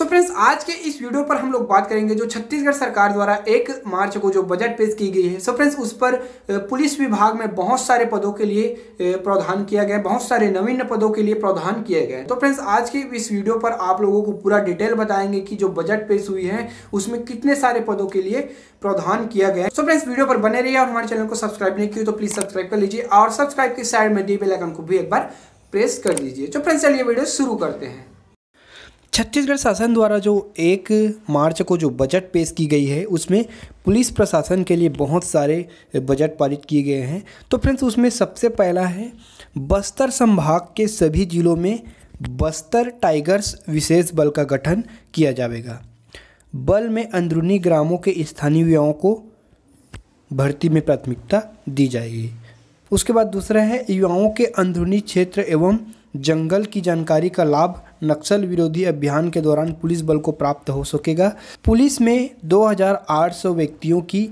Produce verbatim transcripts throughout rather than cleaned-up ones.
So friends, आज के इस वीडियो पर हम लोग बात करेंगे जो छत्तीसगढ़ सरकार द्वारा एक मार्च को जो बजट पेश की गई है। सो फ्रेंड्स, उस पर पुलिस विभाग में बहुत सारे पदों के लिए प्रावधान किया गया है, बहुत सारे नवीन पदों के लिए प्रावधान किए गए। तो फ्रेंड्स, आज के इस वीडियो पर आप लोगों को पूरा डिटेल बताएंगे कि जो बजट पेश हुई है उसमें कितने सारे पदों के लिए प्रावधान किया गया है। सो फ्रेंड्स, वीडियो पर बने रहिए और हमारे चैनल को सब्सक्राइब नहीं किया तो प्लीज सब्सक्राइब कर लीजिए और सब्सक्राइब के साइड में दिए बेल आइकन को भी एक बार प्रेस कर दीजिए। तो फ्रेंड्स, चलिए वीडियो शुरू करते हैं। छत्तीसगढ़ शासन द्वारा जो एक मार्च को जो बजट पेश की गई है उसमें पुलिस प्रशासन के लिए बहुत सारे बजट पारित किए गए हैं। तो फ्रेंड्स, उसमें सबसे पहला है बस्तर संभाग के सभी जिलों में बस्तर टाइगर्स विशेष बल का गठन किया जाएगा। बल में अंदरूनी ग्रामों के स्थानीय युवाओं को भर्ती में प्राथमिकता दी जाएगी। उसके बाद दूसरा है युवाओं के अंदरूनी क्षेत्र एवं जंगल की जानकारी का लाभ नक्सल विरोधी अभियान के दौरान पुलिस बल को प्राप्त हो सकेगा। पुलिस में दो हज़ार आठ सौ व्यक्तियों की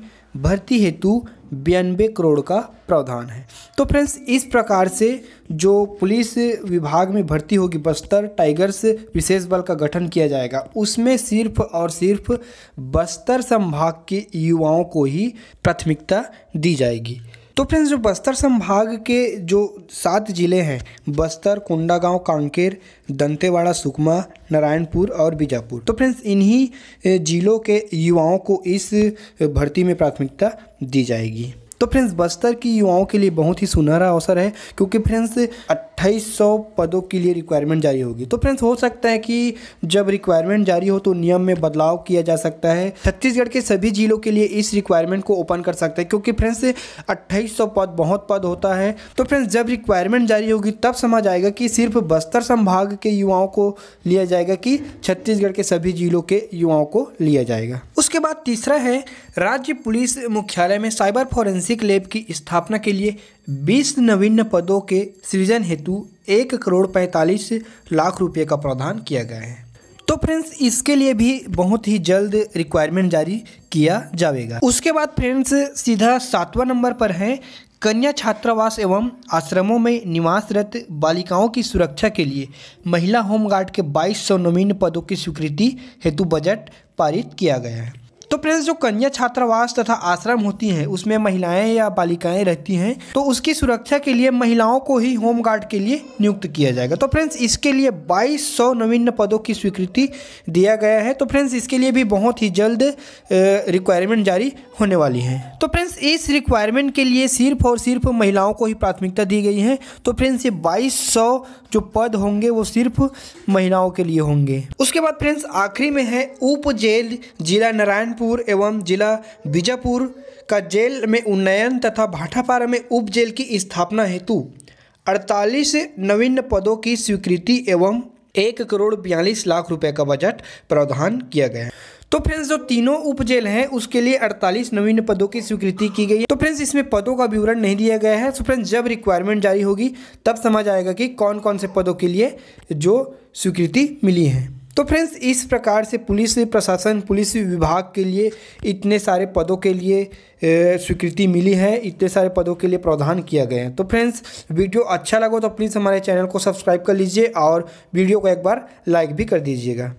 भर्ती हेतु बयानबे करोड़ का प्रावधान है। तो फ्रेंड्स, इस प्रकार से जो पुलिस विभाग में भर्ती होगी बस्तर टाइगर्स विशेष बल का गठन किया जाएगा, उसमें सिर्फ और सिर्फ बस्तर संभाग के युवाओं को ही प्राथमिकता दी जाएगी। तो फ्रेंड्स, जो बस्तर संभाग के जो सात ज़िले हैं बस्तर, कोंडागांव, कांकेर, दंतेवाड़ा, सुकमा, नारायणपुर और बीजापुर, तो फ्रेंड्स इन्हीं जिलों के युवाओं को इस भर्ती में प्राथमिकता दी जाएगी। तो फ्रेंड्स, बस्तर की युवाओं के लिए बहुत ही सुनहरा अवसर है क्योंकि फ्रेंड्स अट्ठाईस सौ पदों के लिए रिक्वायरमेंट जारी होगी। तो फ्रेंड्स, हो सकता है कि जब रिक्वायरमेंट जारी हो तो नियम में बदलाव किया जा सकता है। छत्तीसगढ़ के सभी जिलों के लिए इस रिक्वायरमेंट को ओपन कर सकते हैं क्योंकि फ्रेंड्स अट्ठाईस सौ पद बहुत पद होता है। तो फ्रेंड्स, जब रिक्वायरमेंट जारी होगी तब समझ आएगा कि सिर्फ बस्तर संभाग के युवाओं को लिया जाएगा कि छत्तीसगढ़ के सभी जिलों के युवाओं को लिया जाएगा। उसके बाद तीसरा है राज्य पुलिस मुख्यालय में साइबर फॉरेंसिक लैब की स्थापना के लिए बीस नवीन पदों के सृजन हेतु एक करोड़ पैंतालीस लाख रुपए का प्रावधान किया गया है। तो फ्रेंड्स, इसके लिए भी बहुत ही जल्द रिक्वायरमेंट जारी किया जाएगा। उसके बाद फ्रेंड्स, सीधा सातवां नंबर पर है कन्या छात्रावास एवं आश्रमों में निवासरत बालिकाओं की सुरक्षा के लिए महिला होमगार्ड के बाईस सौ नवीन पदों की स्वीकृति हेतु बजट पारित किया गया है। तो फ्रेंड्स, जो कन्या छात्रावास तथा आश्रम होती हैं उसमें महिलाएं या बालिकाएं रहती हैं तो उसकी सुरक्षा के लिए महिलाओं को ही होमगार्ड के लिए नियुक्त किया जाएगा। तो फ्रेंड्स, इसके लिए बाईस सौ नवीन पदों की स्वीकृति दिया गया है। तो फ्रेंड्स, इसके लिए भी बहुत ही जल्द रिक्वायरमेंट जारी होने वाली है। तो फ्रेंड्स, इस रिक्वायरमेंट के लिए सिर्फ और सिर्फ महिलाओं को ही प्राथमिकता दी गई है। तो फ्रेंड्स, ये बाईस सौ जो पद होंगे वो सिर्फ महिलाओं के लिए होंगे। उसके बाद फ्रेंड्स, आखिरी में है उप जेल जिला नारायण पुर एवं जिला बीजापुर का जेल में उन्नयन तथा भाटापारा में उप जेल की स्थापना हेतु अड़तालीस नवीन पदों की स्वीकृति एवं एक करोड़ बयालीस लाख रुपए का बजट प्रावधान किया गया है। तो फ्रेंड्स, जो तीनों उप जेल हैं उसके लिए अड़तालीस नवीन पदों की स्वीकृति की गई है। तो फ्रेंड्स, इसमें पदों का विवरण नहीं दिया गया है। तो फ्रेंड्स, जब रिक्वायरमेंट जारी होगी तब समझ आएगा कि कौन कौन से पदों के लिए जो स्वीकृति मिली है। तो फ्रेंड्स, इस प्रकार से पुलिस प्रशासन पुलिस विभाग के लिए इतने सारे पदों के लिए स्वीकृति मिली है, इतने सारे पदों के लिए प्रावधान किया गया है। तो फ्रेंड्स, वीडियो अच्छा लगा तो प्लीज़ हमारे चैनल को सब्सक्राइब कर लीजिए और वीडियो को एक बार लाइक भी कर दीजिएगा।